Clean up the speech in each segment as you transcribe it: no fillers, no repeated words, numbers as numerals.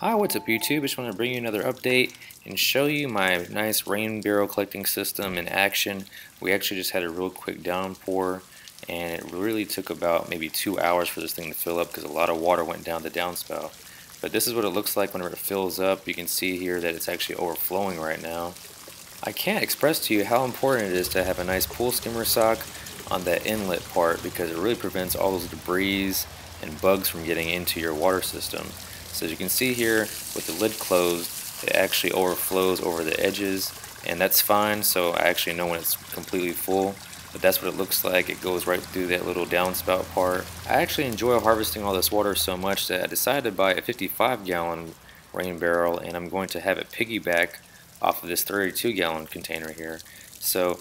Hi, what's up YouTube? Just want to bring you another update and show you my nice rain barrel collecting system in action. We actually just had a real quick downpour and it really took about maybe 2 hours for this thing to fill up because a lot of water went down the downspout. But this is what it looks like whenever it fills up. You can see here that it's actually overflowing right now. I can't express to you how important it is to have a nice pool skimmer sock on that inlet part because it really prevents all those debris and bugs from getting into your water system. So as you can see here, with the lid closed, it actually overflows over the edges, and that's fine, so I actually know when it's completely full, but that's what it looks like. It goes right through that little downspout part. I actually enjoy harvesting all this water so much that I decided to buy a 55-gallon rain barrel, and I'm going to have it piggyback off of this 32-gallon container here. So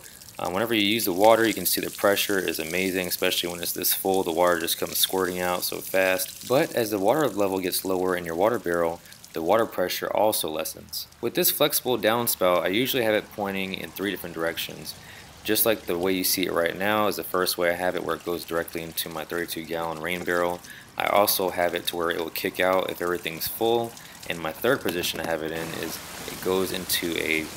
whenever you use the water, you can see the pressure is amazing, especially when it's this full. The water just comes squirting out so fast. But as the water level gets lower in your water barrel, the water pressure also lessens. With this flexible downspout, I usually have it pointing in 3 different directions. Just like the way you see it right now is the first way I have it, where it goes directly into my 32-gallon rain barrel. I also have it to where it will kick out if everything's full. And my third position I have it in is it goes into a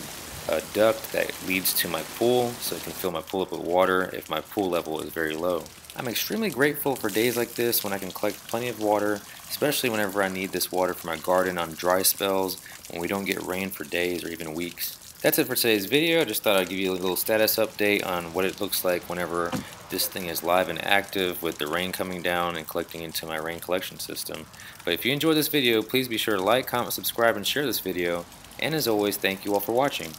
duct that leads to my pool, so it can fill my pool up with water if my pool level is very low. I'm extremely grateful for days like this when I can collect plenty of water, especially whenever I need this water for my garden on dry spells when we don't get rain for days or even weeks. That's it for today's video. I just thought I'd give you a little status update on what it looks like whenever this thing is live and active with the rain coming down and collecting into my rain collection system. But if you enjoyed this video, please be sure to like, comment, subscribe, and share this video. And as always, thank you all for watching.